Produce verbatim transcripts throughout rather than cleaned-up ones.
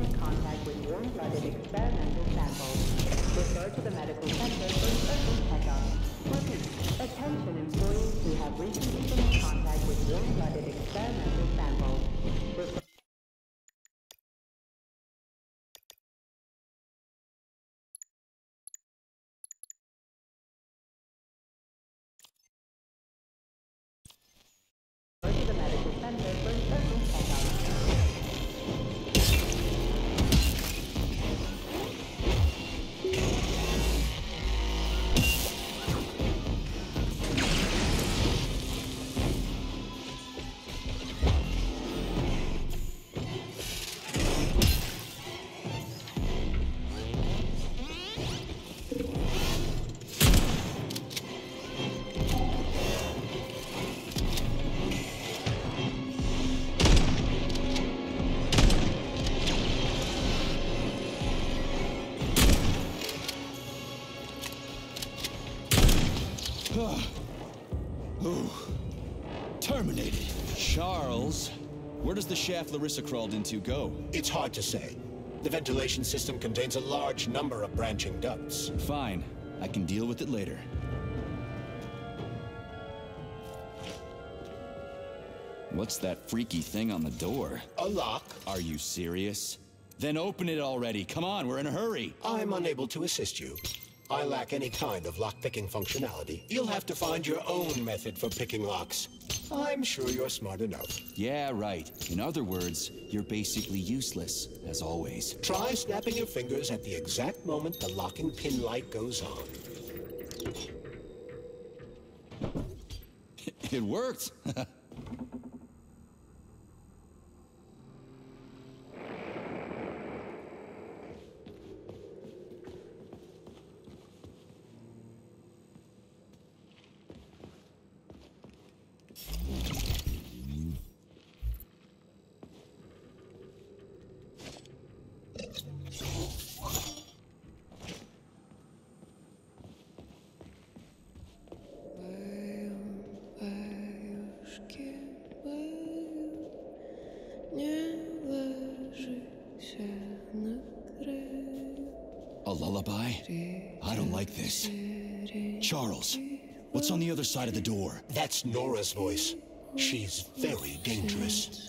come in contact with warm-blooded experimental samples. Refer to the medical center for a special checkup. Repeat, attention employees who have recently come in contact with warm-blooded experimental samples. Refer Where does the shaft Larissa crawled into go? It's hard to say. The ventilation system contains a large number of branching ducts. Fine. I can deal with it later. What's that freaky thing on the door? A lock. Are you serious? Then open it already. Come on, we're in a hurry. I'm unable to assist you. I lack any kind of lock-picking functionality. You'll have to find your own method for picking locks. I'm sure you're smart enough. Yeah, right. In other words, you're basically useless, as always. Try snapping your fingers at the exact moment the locking pin light goes on. It worked! What's on the other side of the door? That's Nora's voice. She's very dangerous.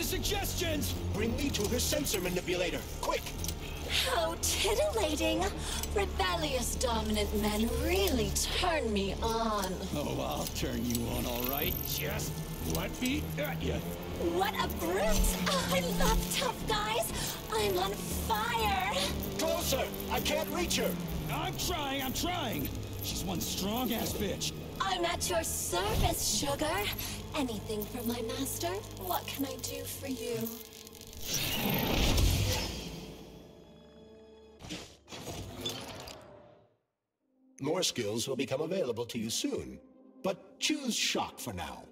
Suggestions! Bring me to her sensor manipulator, quick! How titillating! Rebellious dominant men really turn me on. Oh, I'll turn you on, all right? Just let me at you. What a brute! Oh, I love tough guys! I'm on fire! Closer! I can't reach her! I'm trying, I'm trying! She's one strong-ass bitch. I'm at your service, sugar. Anything for my master? What can I do for you? More skills will become available to you soon, but choose shock for now.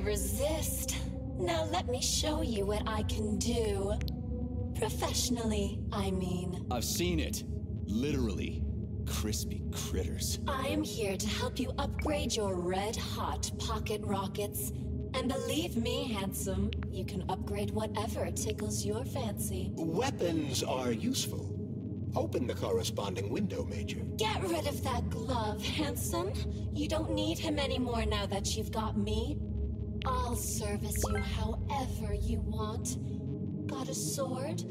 Resist. Now let me show you what I can do. Professionally, I mean. I've seen it. Literally, crispy critters. I am here to help you upgrade your red-hot pocket rockets. And believe me, handsome, you can upgrade whatever tickles your fancy. Weapons are useful. Open the corresponding window, Major. Get rid of that glove, handsome. You don't need him anymore now that you've got me. I'll service you however you want. Got a sword?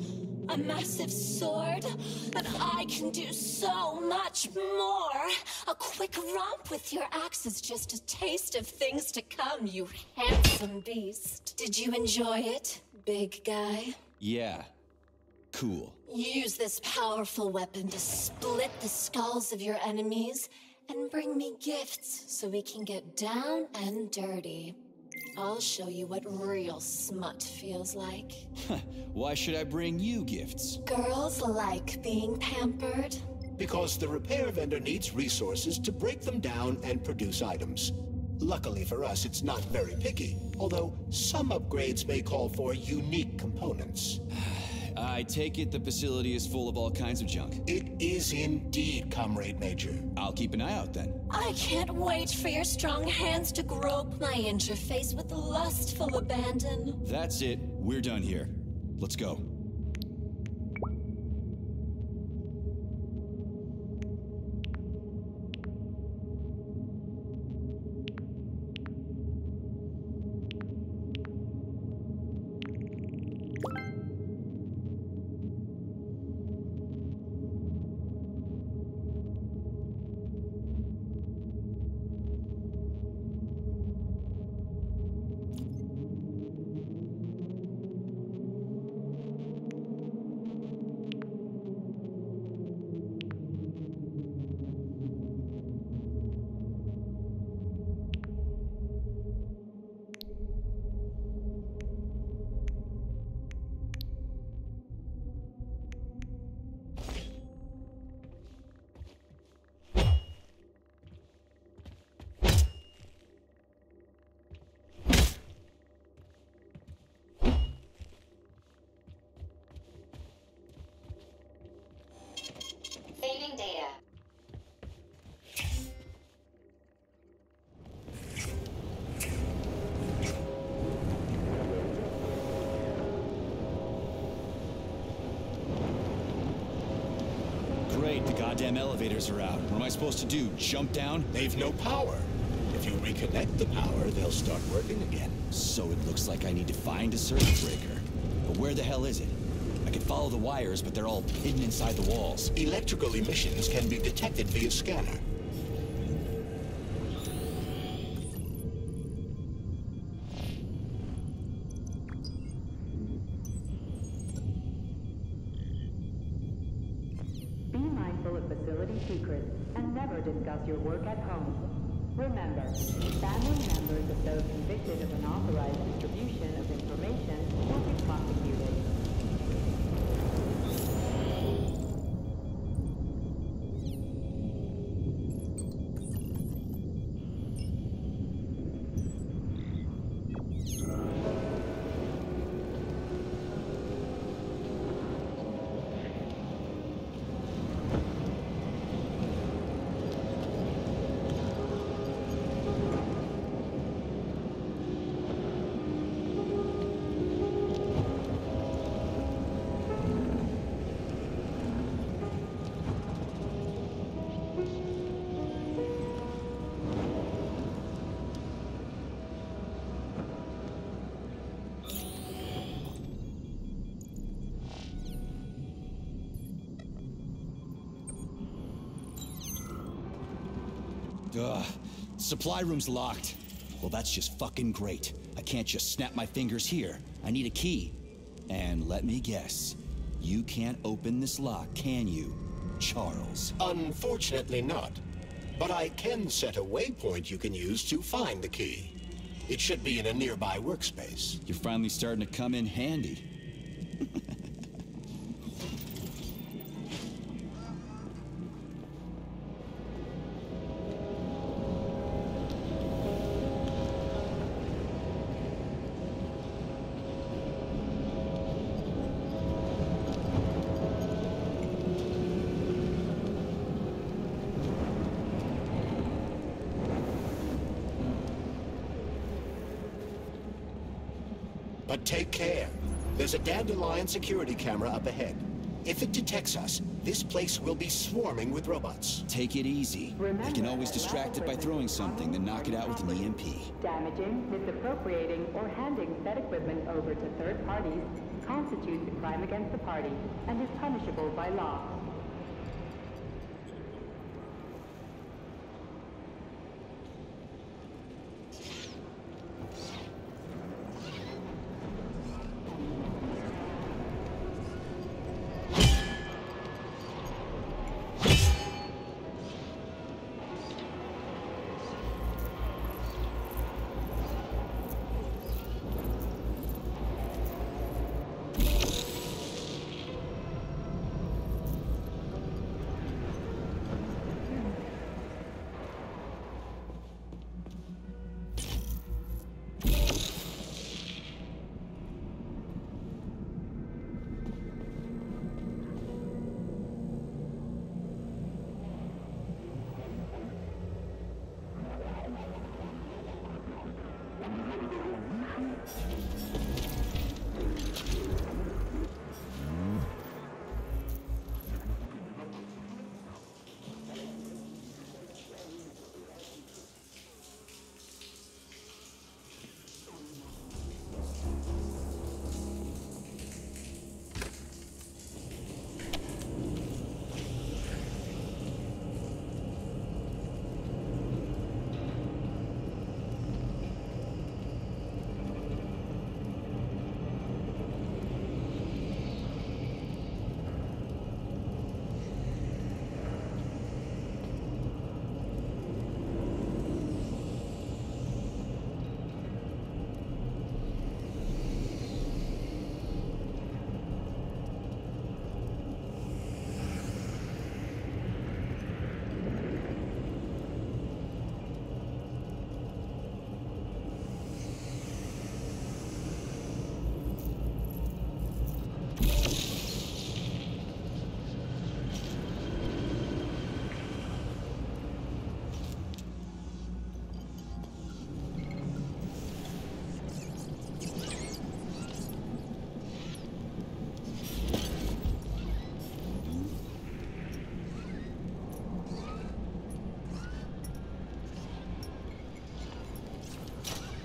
A massive sword? But I can do so much more! A quick romp with your axe is just a taste of things to come, you handsome beast. Did you enjoy it, big guy? Yeah. Cool. Use this powerful weapon to split the skulls of your enemies and bring me gifts so we can get down and dirty. I'll show you what real smut feels like. Why should I bring you gifts? Girls like being pampered. Because the repair vendor needs resources to break them down and produce items. Luckily for us, it's not very picky, although some upgrades may call for unique components. I take it the facility is full of all kinds of junk. It is indeed, Comrade Major. I'll keep an eye out then. I can't wait for your strong hands to grope my interface with lustful abandon. That's it. We're done here. Let's go. The goddamn elevators are out. What am I supposed to do? Jump down? They've no power. If you reconnect the power, they'll start working again. So it looks like I need to find a circuit breaker. But where the hell is it? I can follow the wires, but they're all hidden inside the walls. Electrical emissions can be detected via scanner. Your work at home. Remember, family members of those convicted of unauthorized distribution of information will be prosecuted. Ugh. Supply room's locked. Well, that's just fucking great. I can't just snap my fingers here. I need a key. And let me guess, you can't open this lock, can you, Charles? Unfortunately not. But I can set a waypoint you can use to find the key. It should be in a nearby workspace. You're finally starting to come in handy. But take care. There's a Dandelion security camera up ahead. If it detects us, this place will be swarming with robots. Take it easy. Remember, they can always distract it by throwing something, then knock it out with an E M P. Damaging, misappropriating, or handing said equipment over to third parties constitutes a crime against the party and is punishable by law.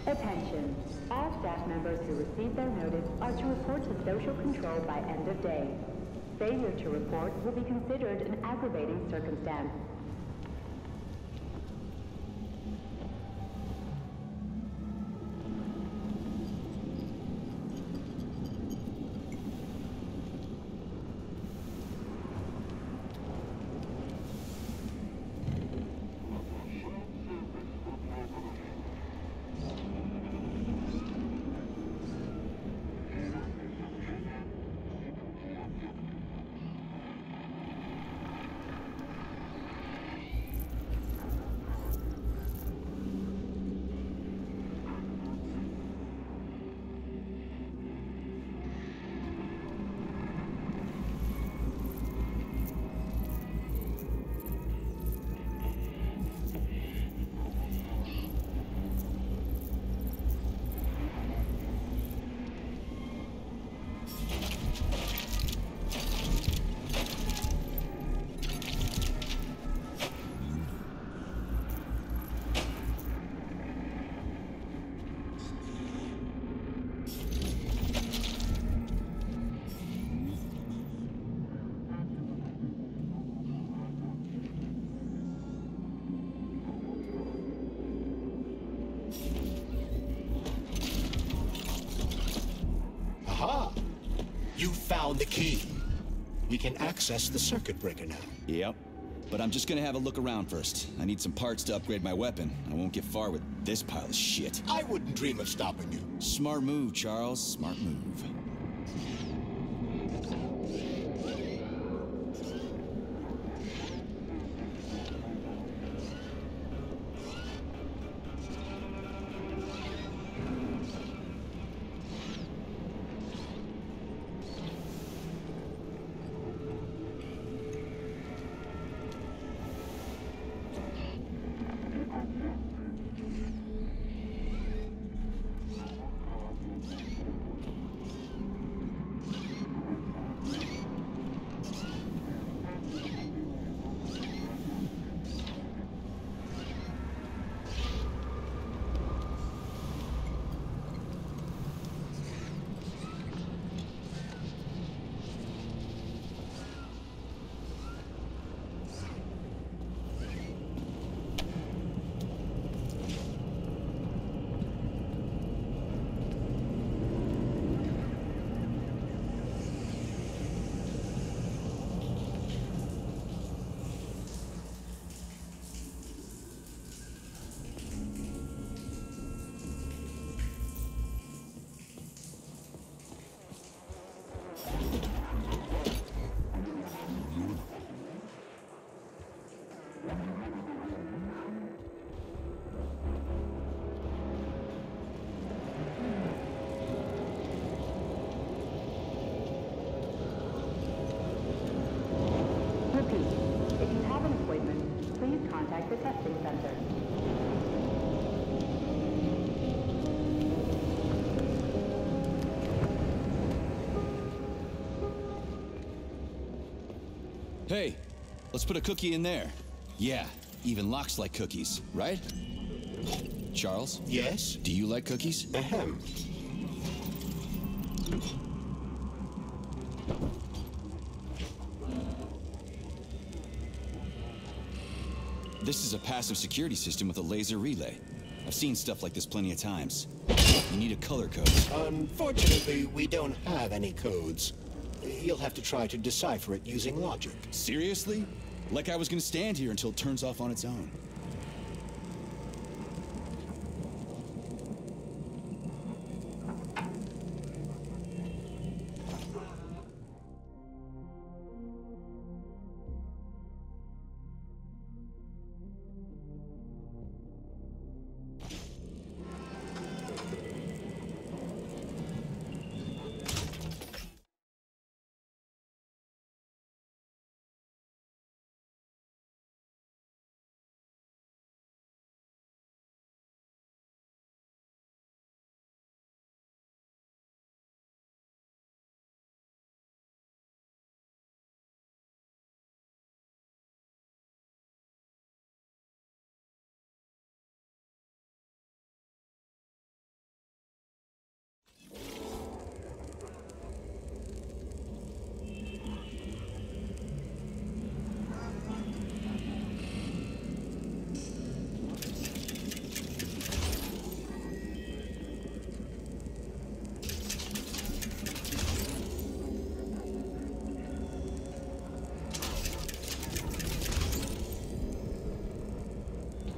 Attention. All staff members who receive their notice are to report to social control by end of day. Failure to report will be considered an aggravating circumstance. The key. We can access the circuit breaker now. Yep, but I'm just gonna have a look around first. I need some parts to upgrade my weapon. I won't get far with this pile of shit. I wouldn't dream of stopping you. Smart move, Charles. Smart move. Hey, let's put a cookie in there. Yeah, even locks like cookies, right? Charles? Yes? Do you like cookies? Ahem. This is a passive security system with a laser relay. I've seen stuff like this plenty of times. You need a color code. Unfortunately, we don't have any codes. You'll have to try to decipher it using logic. Seriously? Like I was gonna stand here until it turns off on its own.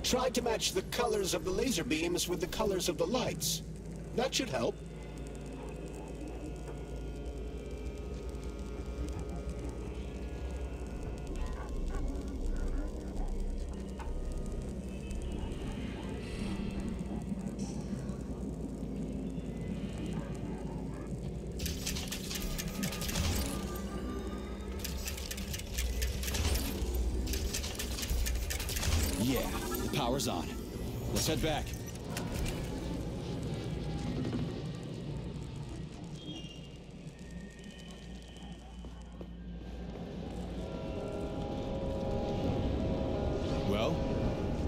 Try to match the colors of the laser beams with the colors of the lights. That should help. Power's on. Let's head back. Well,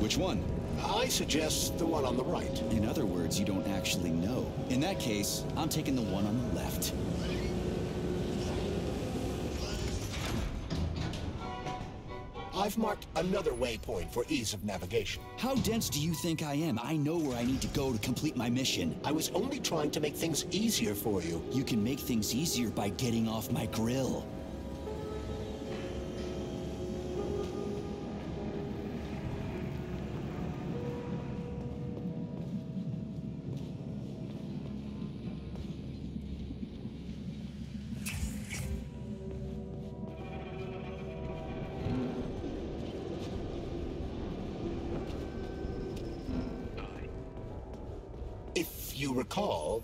which one? I suggest the one on the right. In other words, you don't actually know. In that case, I'm taking the one on the left. I've marked another waypoint for ease of navigation. How dense do you think I am? I know where I need to go to complete my mission. I was only trying to make things easier for you. You can make things easier by getting off my grill.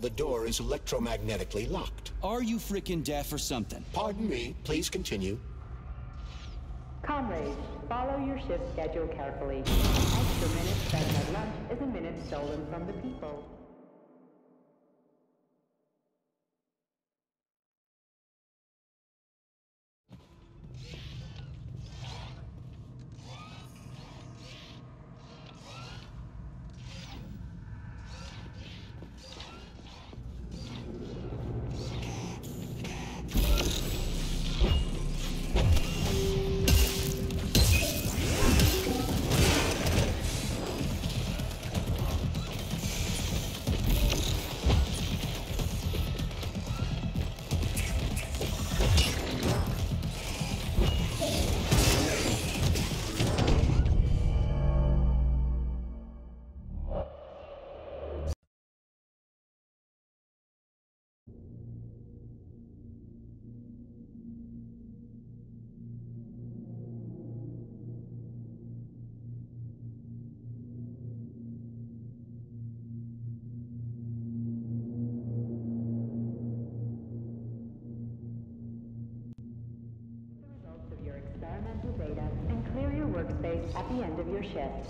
The door is electromagnetically locked. Are you frickin' deaf or something? Pardon me, please continue. Comrades, follow your shift schedule carefully. Extra minute spent at lunch is a minute stolen from the people. Workspace at the end of your shift.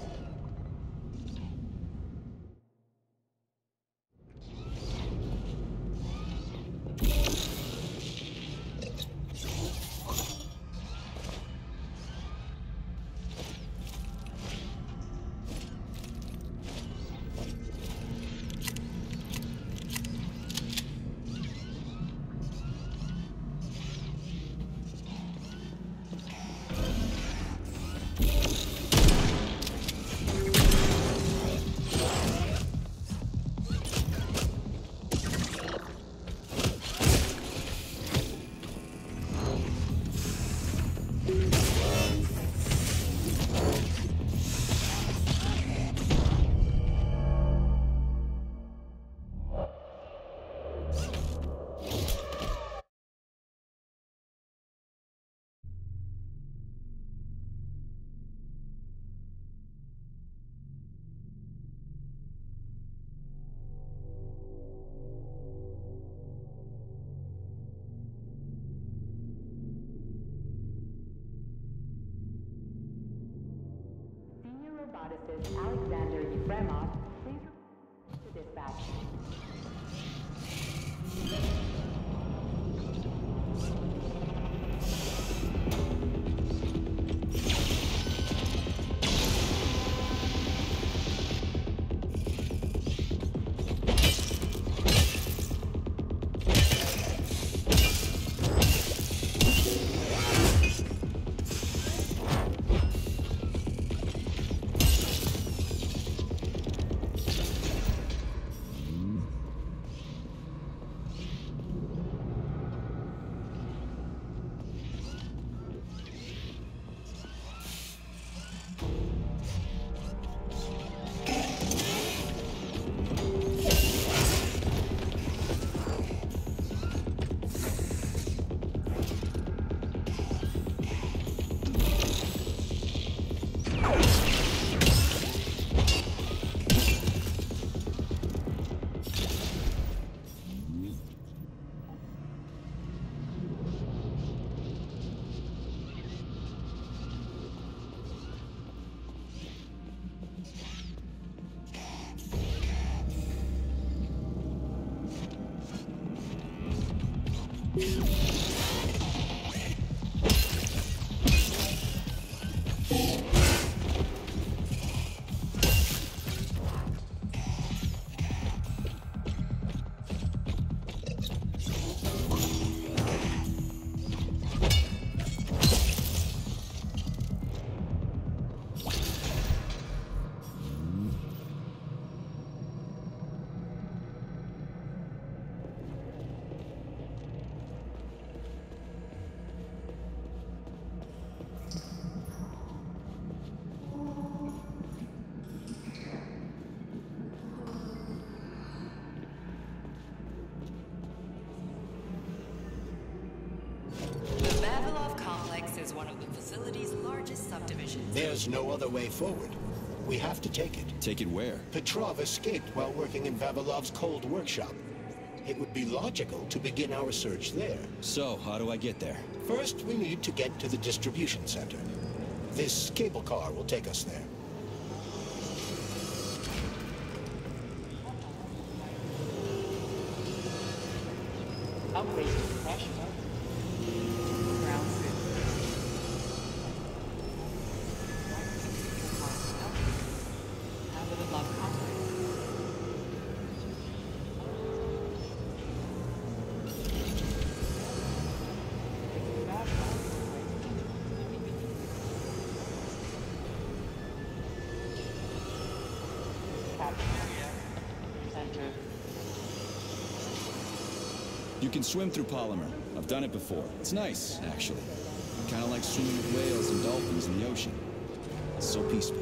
There's no other way forward. We have to take it. Take it where? Petrov escaped while working in Vavilov's cold workshop. It would be logical to begin our search there. So, how do I get there? First, we need to get to the distribution center. This cable car will take us there. You can swim through polymer. I've done it before. It's nice, actually. Kind of like swimming with whales and dolphins in the ocean. It's so peaceful.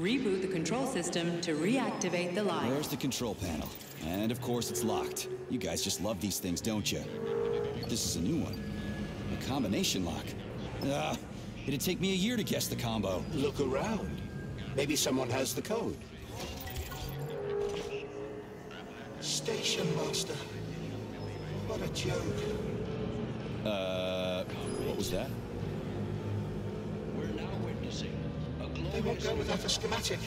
Reboot the control system to reactivate the line. There's the control panel. And of course it's locked. You guys just love these things, don't you? This is a new one. A combination lock. Ah, uh, it'd take me a year to guess the combo. Look around. Maybe someone has the code. Station master. What a joke. Uh, what was that? They won't go without a schematic.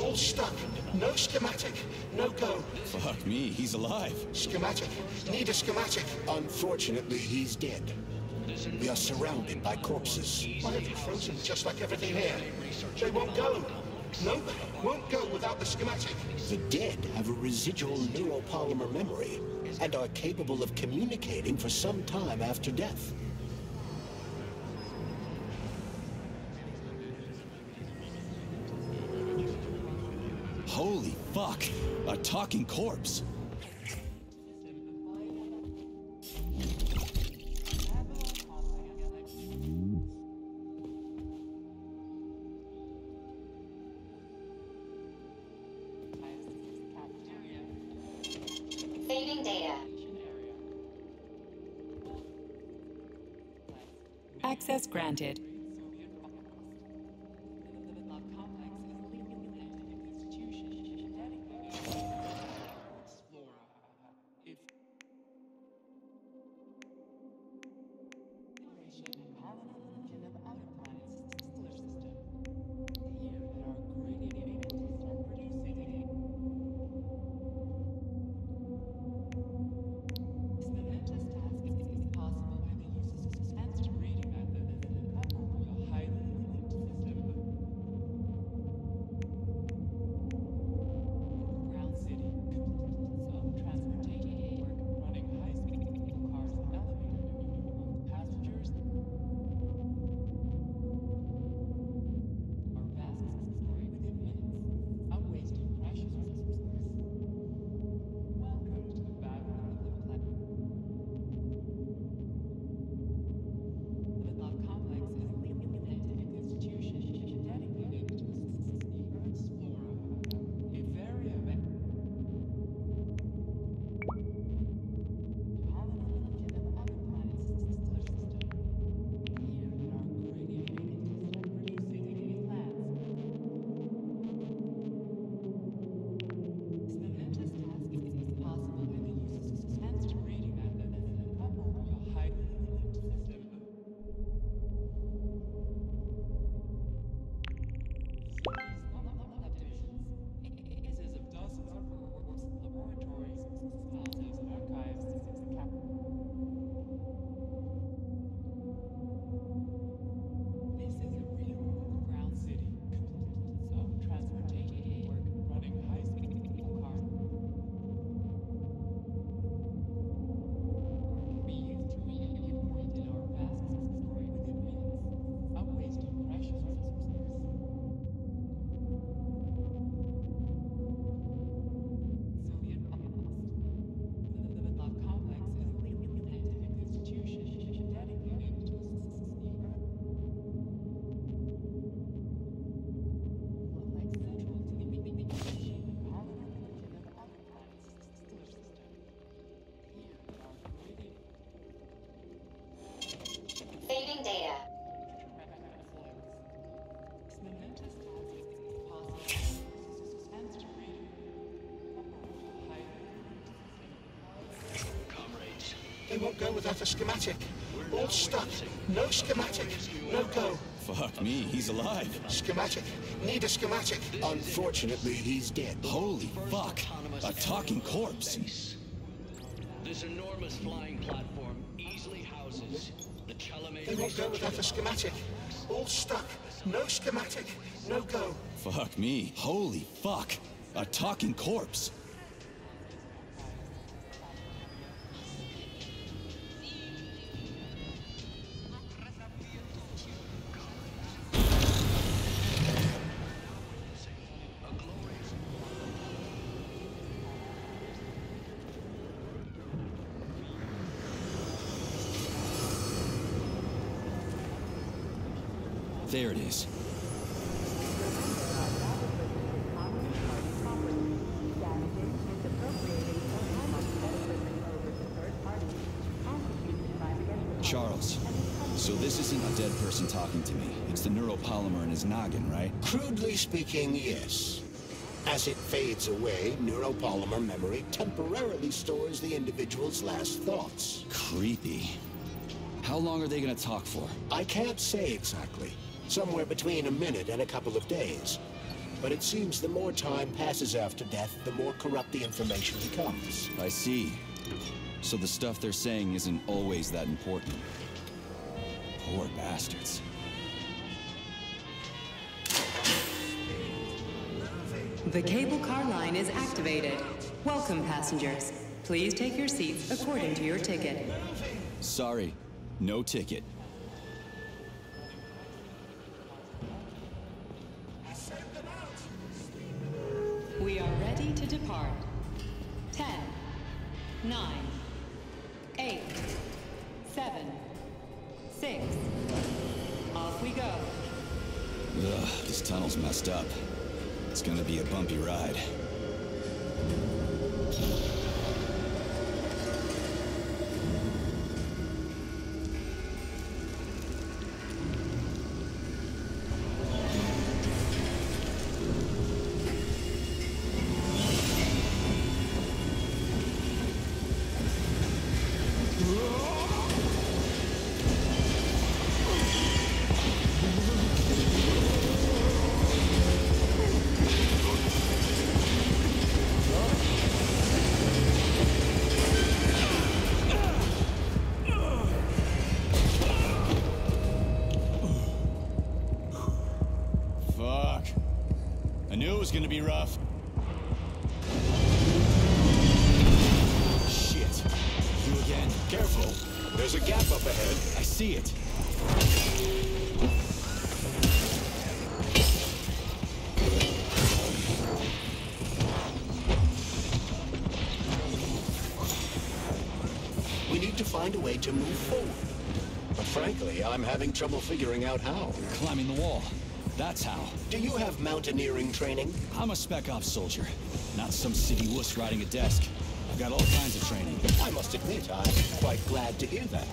All stuck. No schematic. No go. Fuck me, he's alive. Schematic. Need a schematic. Unfortunately, he's dead. We are surrounded by corpses. Why are they frozen just like everything here? They won't go. Nope. Won't go without the schematic. The dead have a residual neuropolymer memory and are capable of communicating for some time after death. Holy fuck, a talking corpse. Saving data. Access granted. without a schematic. All stuck. No schematic. No go. Fuck me, he's alive. Schematic. Need a schematic. Unfortunately, he's dead. Holy fuck. A talking corpse. This enormous flying platform easily houses the Chalamet. They won't go without a schematic. All stuck. No schematic. No go. Fuck me. Holy fuck. A talking corpse. There it is. Charles, so this isn't a dead person talking to me. It's the neuropolymer in his noggin, right? Crudely speaking, yes. As it fades away, neuropolymer memory temporarily stores the individual's last thoughts. Creepy. How long are they gonna talk for? I can't say exactly. Somewhere between a minute and a couple of days. But it seems the more time passes after death, the more corrupt the information becomes. I see. So the stuff they're saying isn't always that important. Poor bastards. The cable car line is activated. Welcome, passengers. Please take your seats according to your ticket. Sorry, no ticket. We are ready to depart. Ten, nine, eight, seven, six. Off we go. Ugh, this tunnel's messed up. It's gonna be a bumpy ride. It's gonna be rough. Shit. You again. Careful. There's a gap up ahead. I see it. We need to find a way to move forward. But frankly, I'm having trouble figuring out how. Climbing the wall. That's how. Do you have mountaineering training? I'm a spec ops soldier, not some city wuss riding a desk. I've got all kinds of training. I must admit, I'm quite glad to hear that.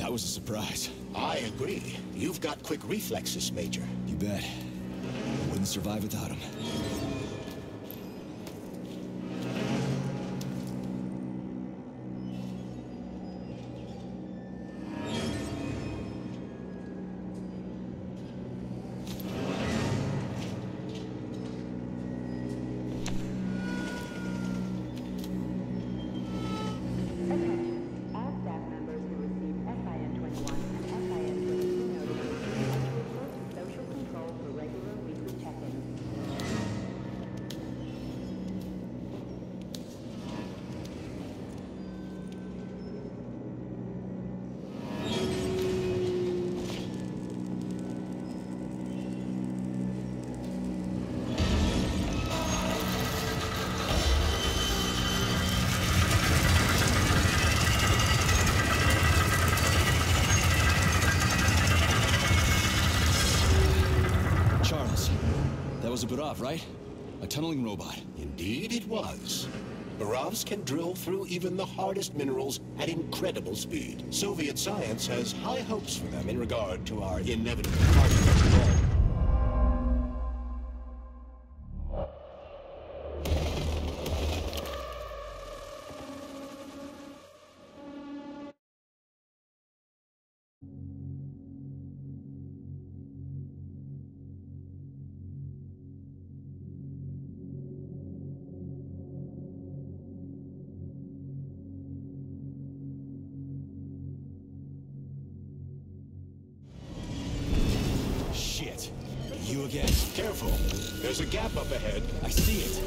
That was a surprise. I agree. You've got quick reflexes, Major. You bet. Wouldn't survive without him. Barov, right? A tunneling robot. Indeed it was. Barovs can drill through even the hardest minerals at incredible speed. Soviet science has high hopes for them in regard to our inevitable conflict. Careful. There's a gap up ahead. I see it.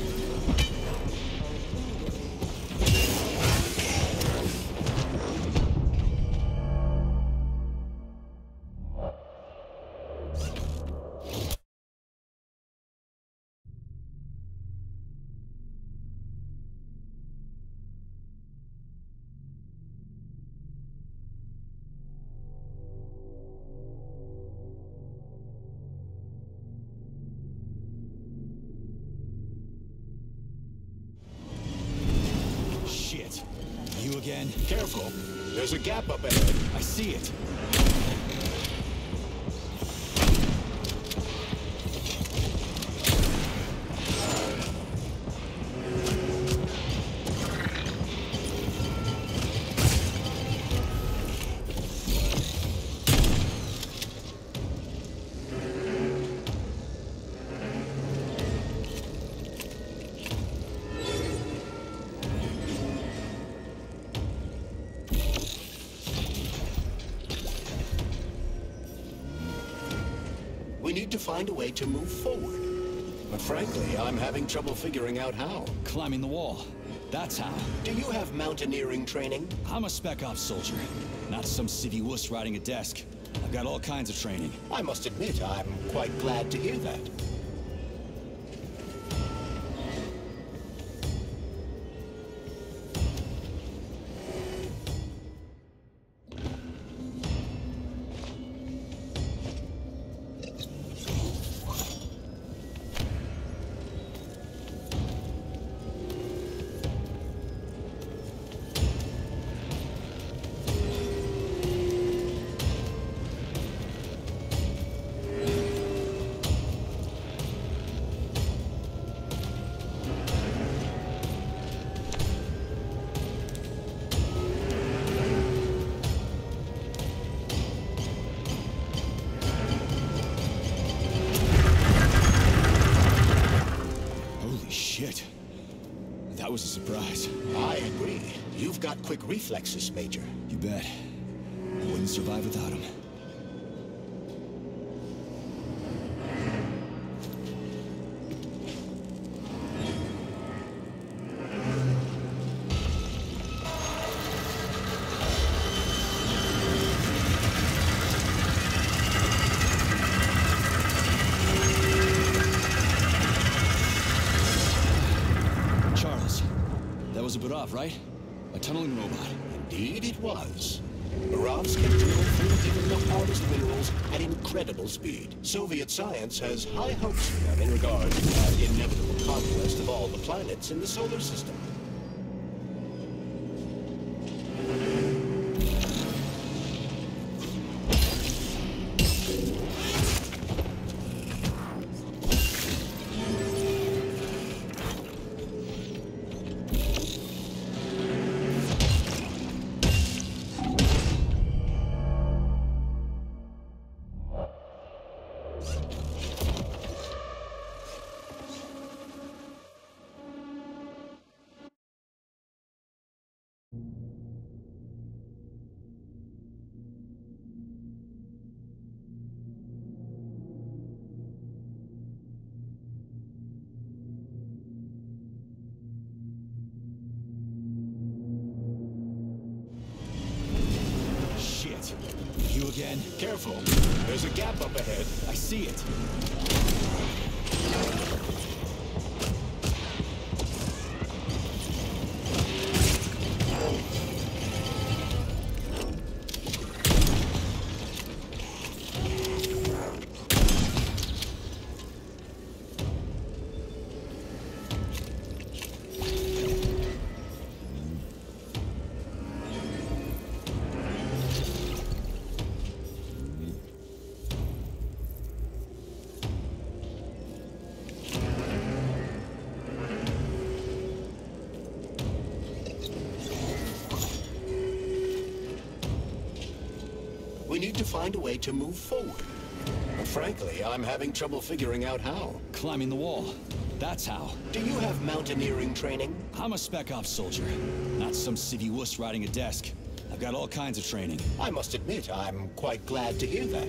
Careful. There's a gap up ahead. I see it. Find a way to move forward. But frankly, I'm having trouble figuring out how. Climbing the wall. That's how. Do you have mountaineering training? I'm a spec ops soldier. Not some city wuss riding a desk. I've got all kinds of training. I must admit, I'm quite glad to hear that. Was a surprise. I agree. You've got quick reflexes, Major. You bet. I wouldn't survive without him. Right? A tunneling robot. Indeed it was. Barovs can drill through even the hardest minerals at incredible speed. Soviet science has high hopes for them in regard to the inevitable conquest of all the planets in the solar system. you again. Careful. There's a gap up ahead. I see it. Find a way to move forward. Well, frankly, I'm having trouble figuring out how. Climbing the wall. That's how. Do you have mountaineering training? I'm a spec ops soldier. Not some civvy wuss riding a desk. I've got all kinds of training. I must admit, I'm quite glad to hear that.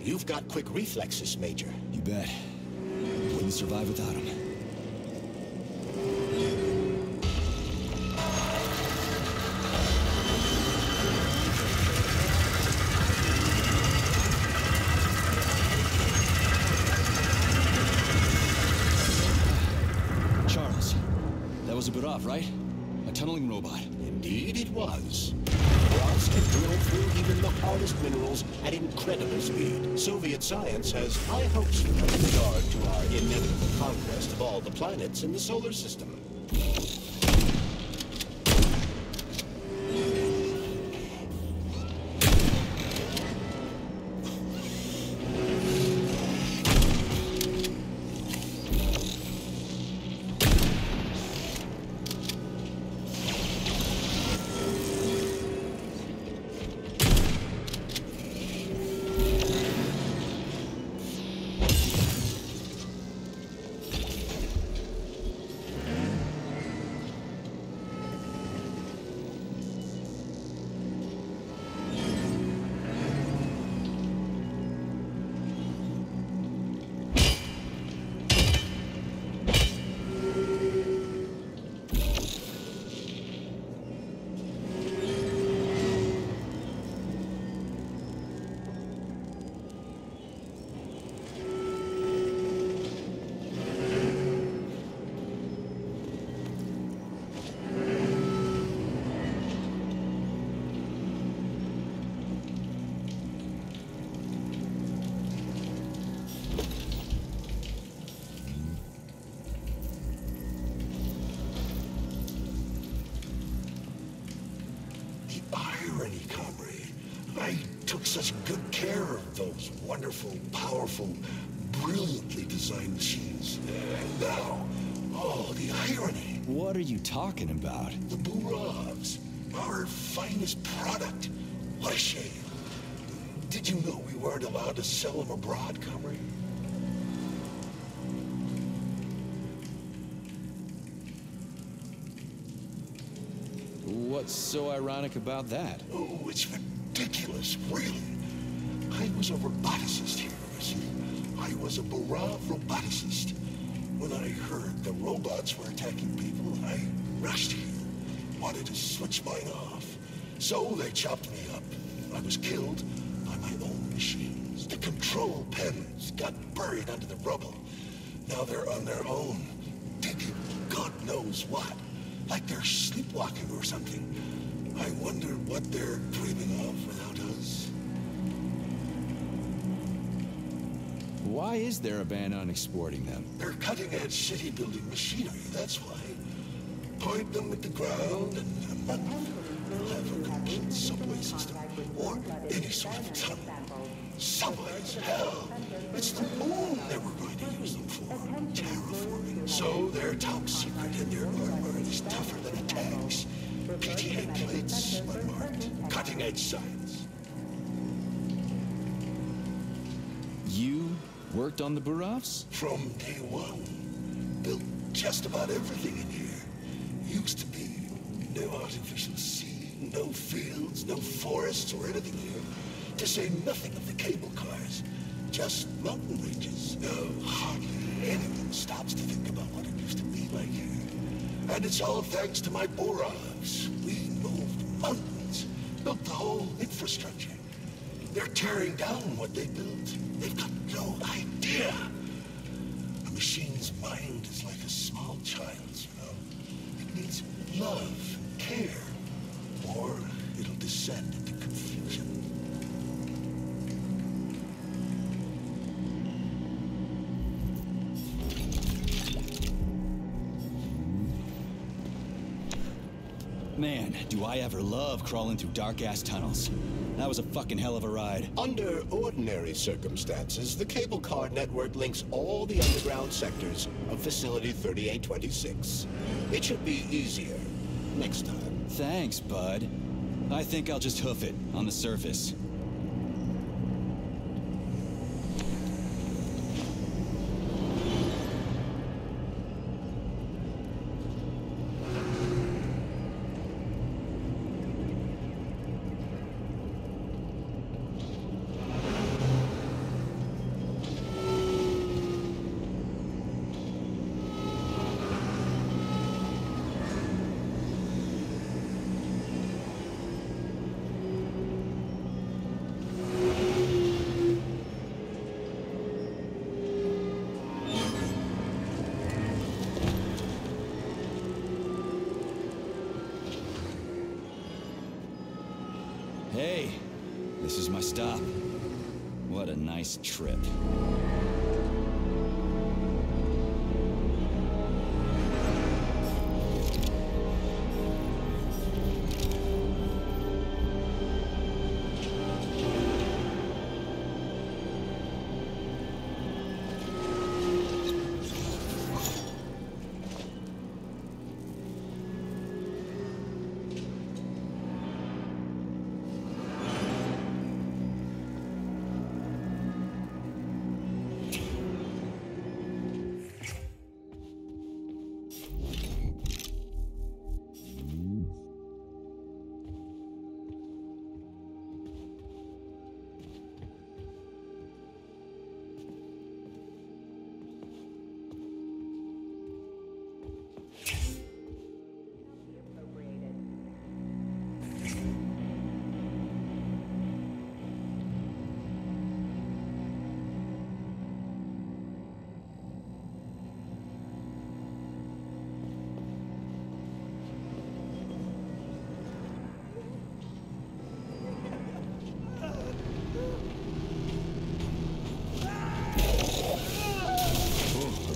You've got quick reflexes, Major. You bet. Wouldn't survive without him. Charles, that was a Barov, right? A tunneling robot. Indeed it was. Barovs can drill through even the hardest minerals at incredible speed. Soviet science has high hopes for them in regard to our inevitable conquest of all the planets in the solar system. Wonderful, powerful, brilliantly designed machines. And now, oh, the irony. What are you talking about? The Buravs, our finest product. What a shame. Did you know we weren't allowed to sell them abroad, comrade? What's so ironic about that? Oh, it's ridiculous, really. I was a roboticist here, you see. I was a Barov roboticist. When I heard the robots were attacking people, I rushed here. Wanted to switch mine off. So they chopped me up. I was killed by my own machines. The control panels got buried under the rubble. Now they're on their own, digging God knows what. Like they're sleepwalking or something. I wonder what they're dreaming of without us. Why is there a ban on exporting them? They're cutting-edge city-building machinery, that's why. Point them at the ground and... level complete subway system, or any sort of tunnel. Subways, hell! It's the moon that we're going to use them for, terraforming. So they're top secret, and their armor is tougher than tanks. P T A plates, unmarked. Cutting-edge science. You worked on the Buravs? From day one. Built just about everything in here. Used to be no artificial sea, no fields, no forests or anything here. To say nothing of the cable cars. Just mountain ranges. No, hardly anyone stops to think about what it used to be like here. And it's all thanks to my Borovs. We moved mountains, built the whole infrastructure. They're tearing down what they built. They've got no idea. A machine's mind is like a small child's, you know. It needs love, care, or it'll descend into confusion. Man, do I ever love crawling through dark-ass tunnels. That was a fucking hell of a ride. Under ordinary circumstances, the cable car network links all the underground sectors of Facility thirty-eight twenty-six. It should be easier next time. Thanks, bud. I think I'll just hoof it on the surface. Hey, this is my stop. What a nice trip.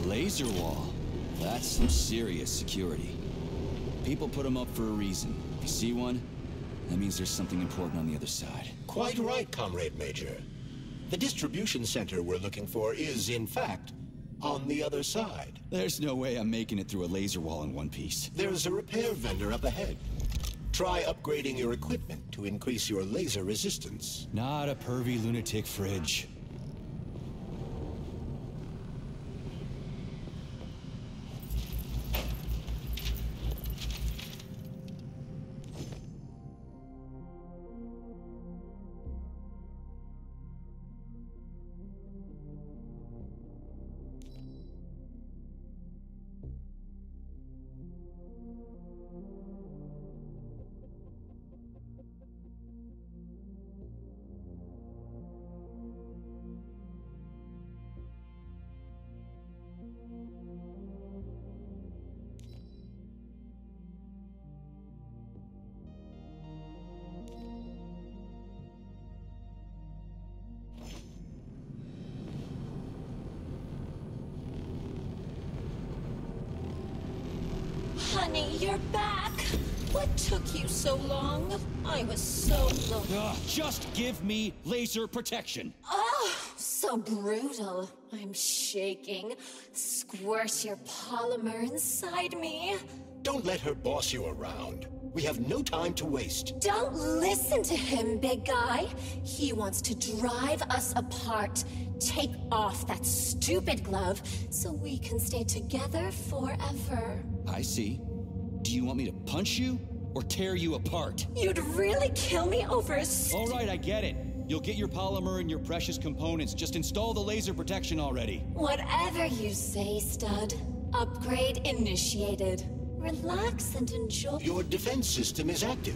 Laser wall. That's some serious security. People put them up for a reason. If you see one, that means there's something important on the other side. Quite right, Comrade Major. The distribution center we're looking for is, in fact, on the other side. There's no way I'm making it through a laser wall in one piece. There's a repair vendor up ahead. Try upgrading your equipment to increase your laser resistance. Not a pervy lunatic fridge. Honey, you're back! What took you so long? I was so lonely. Uh, just give me laser protection. Oh, so brutal. I'm shaking. Squirt your polymer inside me. Don't let her boss you around. We have no time to waste. Don't listen to him, big guy. He wants to drive us apart. Take off that stupid glove so we can stay together forever. I see. Do you want me to punch you or tear you apart? You'd really kill me over a st- All right, I get it. You'll get your polymer and your precious components. Just install the laser protection already. Whatever you say, stud. Upgrade initiated. Relax and enjoy. Your defense system is active.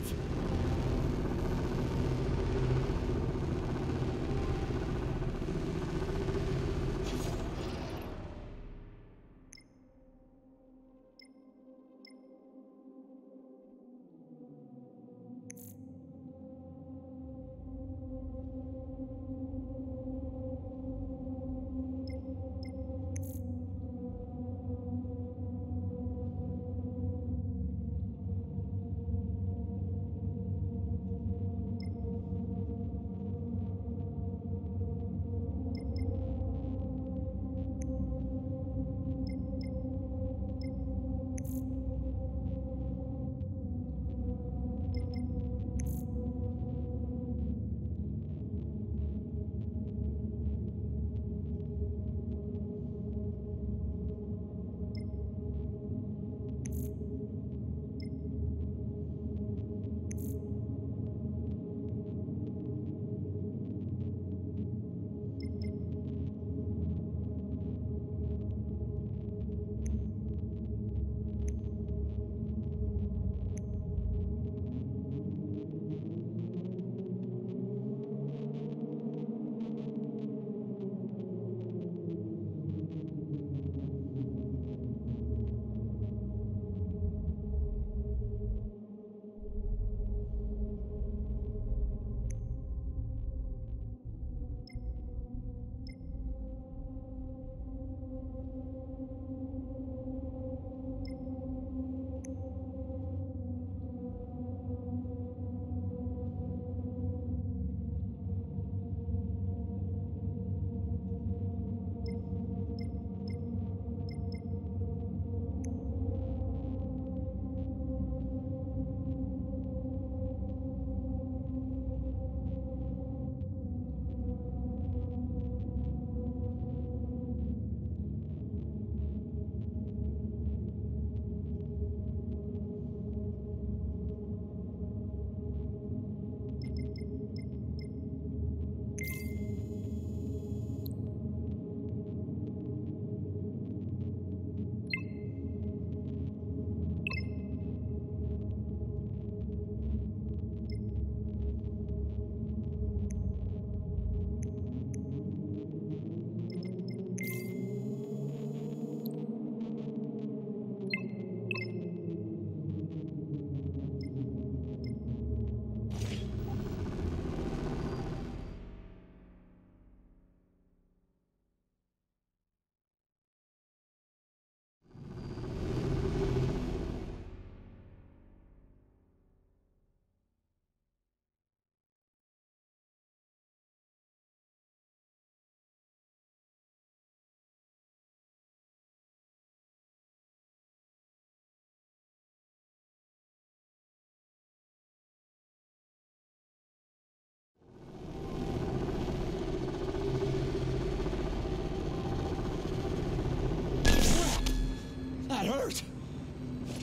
That hurt!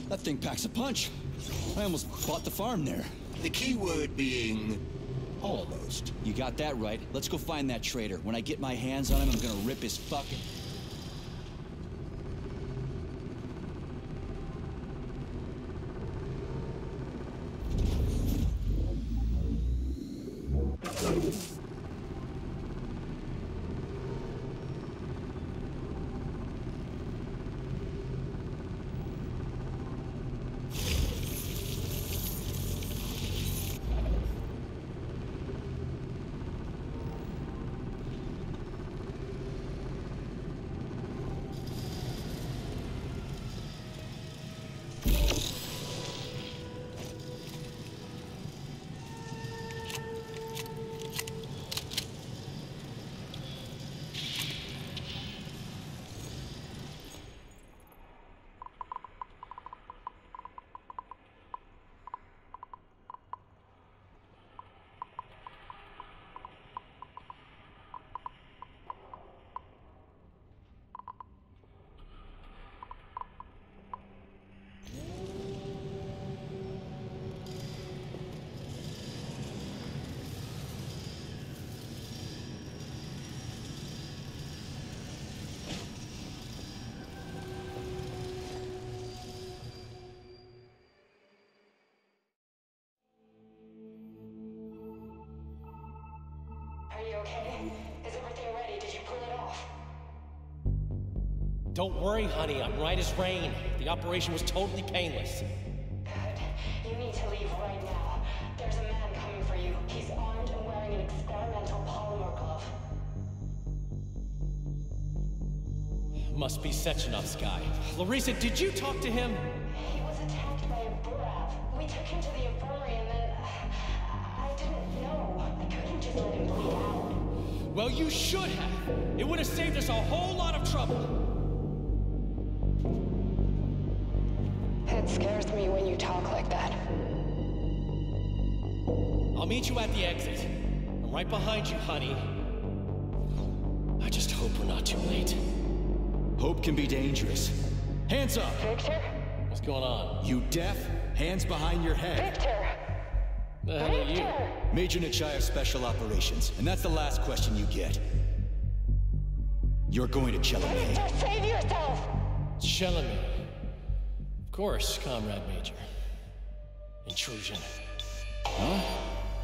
That thing packs a punch. I almost bought the farm there. The key word being... almost. You got that right. Let's go find that traitor. When I get my hands on him, I'm gonna rip his fucking... okay? Is everything ready? Did you pull it off? Don't worry, honey. I'm right as rain. The operation was totally painless. Good. You need to leave right now. There's a man coming for you. He's armed and wearing an experimental polymer glove. Must be Sechenov's guy. Larissa, did you talk to him? He was attacked by a Burav. We took him to the infirmary and then... I didn't know. I couldn't just let him bleed out. Well, you should have. It would have saved us a whole lot of trouble. It scares me when you talk like that. I'll meet you at the exit. I'm right behind you, honey. I just hope we're not too late. Hope can be dangerous. Hands up! Victor? What's going on? You deaf? Hands behind your head. Victor! The hell Victor! Are you? Major Nichai of Special Operations, and that's the last question you get. You're going to Chalamet. Victor, save yourself! Chalamet. Of course, Comrade Major. Intrusion. Huh?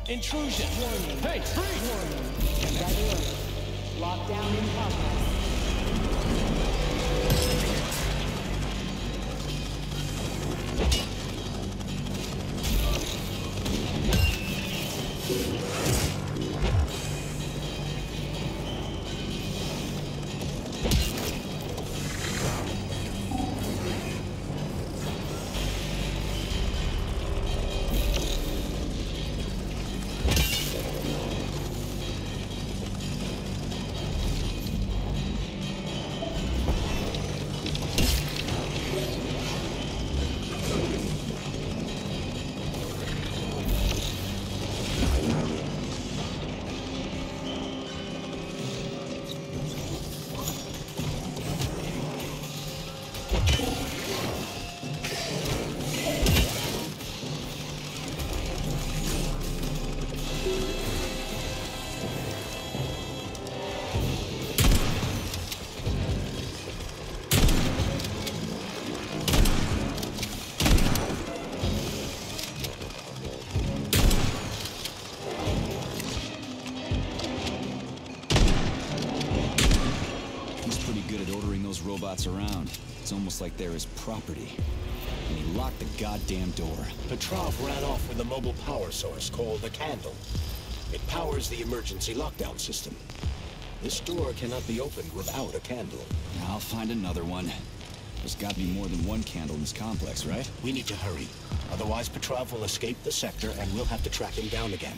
Intrusion! Warning. Hey, freeze! Warning. Ready up. Lockdown in progress. Robots around. It's almost like they're his property. And he locked the goddamn door. Petrov ran off with a mobile power source called the Candle. It powers the emergency lockdown system. This door cannot be opened without a candle. I'll find another one. There's got to be more than one candle in this complex, right? We need to hurry. Otherwise, Petrov will escape the sector and we'll have to track him down again.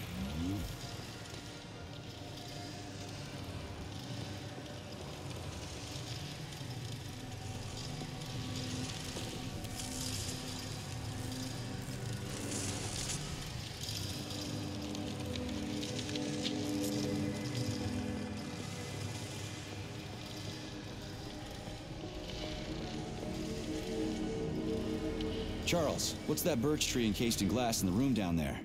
Charles, what's that birch tree encased in glass in the room down there?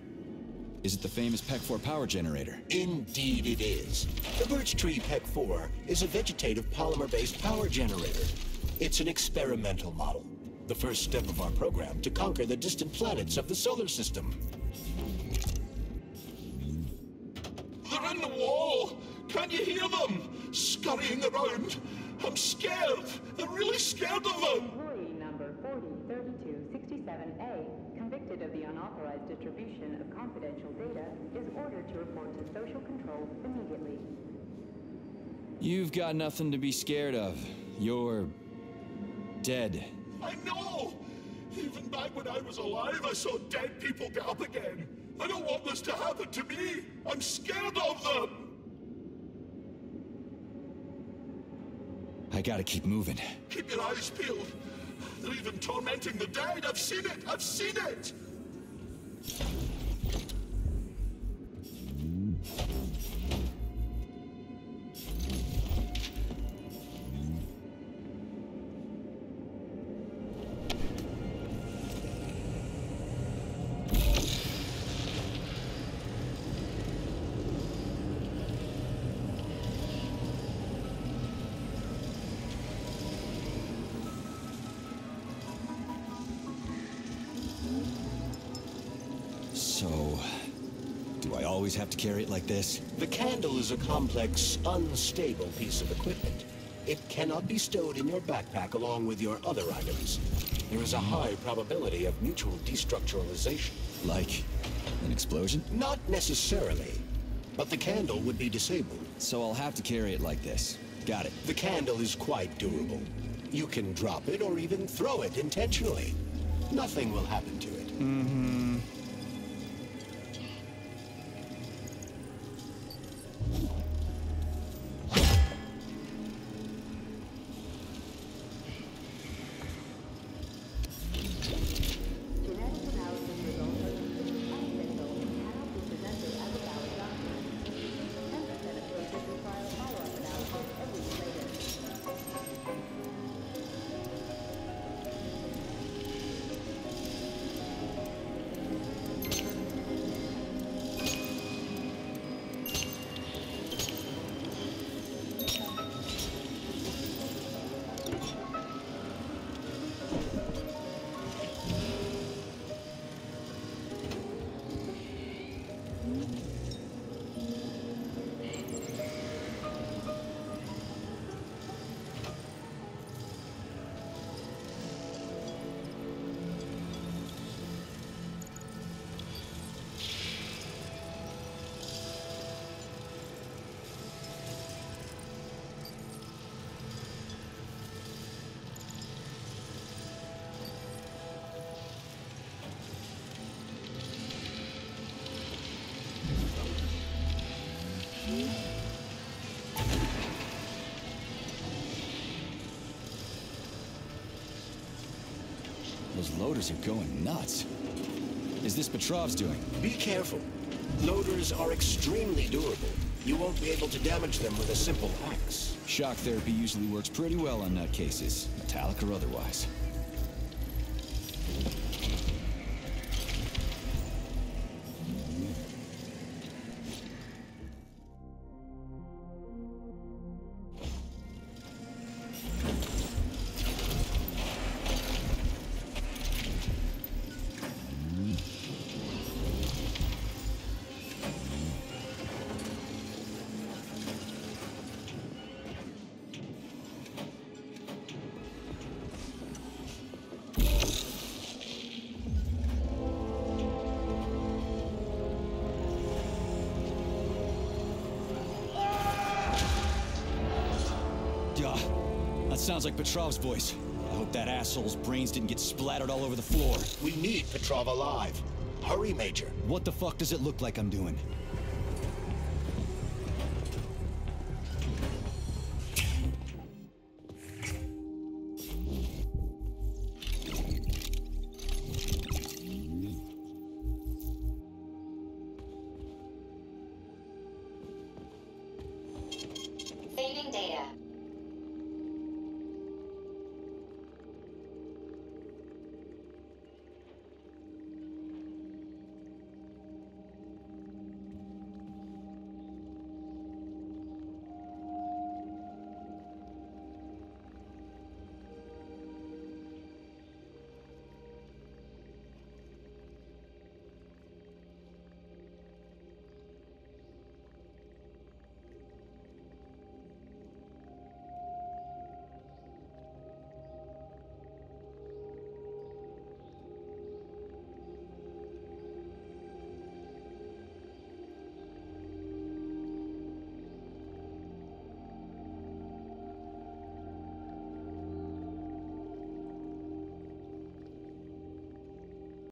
Is it the famous P E C four power generator? Indeed it is. The birch tree P E C four is a vegetative polymer-based power generator. It's an experimental model. The first step of our program to conquer the distant planets of the solar system. They're in the wall! Can you hear them? Scurrying around! I'm scared! I'm really scared of them! Of the unauthorized distribution of confidential data is ordered to report to social control immediately. You've got nothing to be scared of. You're... dead. I know! Even back when I was alive, I saw dead people get up again. I don't want this to happen to me! I'm scared of them! I gotta keep moving. Keep your eyes peeled. They're even tormenting the dead! I've seen it! I've seen it! always have to carry it like this? The candle is a complex, unstable piece of equipment. It cannot be stowed in your backpack along with your other items. There is a high probability of mutual destructuralization. Like an explosion? Not necessarily, but the candle would be disabled. So I'll have to carry it like this. Got it. The candle is quite durable. You can drop it or even throw it intentionally. Nothing will happen to it. Mm-hmm. Those loaders are going nuts. Is this Petrov's doing? Be careful. Loaders are extremely durable. You won't be able to damage them with a simple axe. Shock therapy usually works pretty well on nut cases, metallic or otherwise. Sounds like Petrov's voice. I hope that asshole's brains didn't get splattered all over the floor. We need Petrov alive. Hurry, Major. What the fuck does it look like I'm doing? Saving data.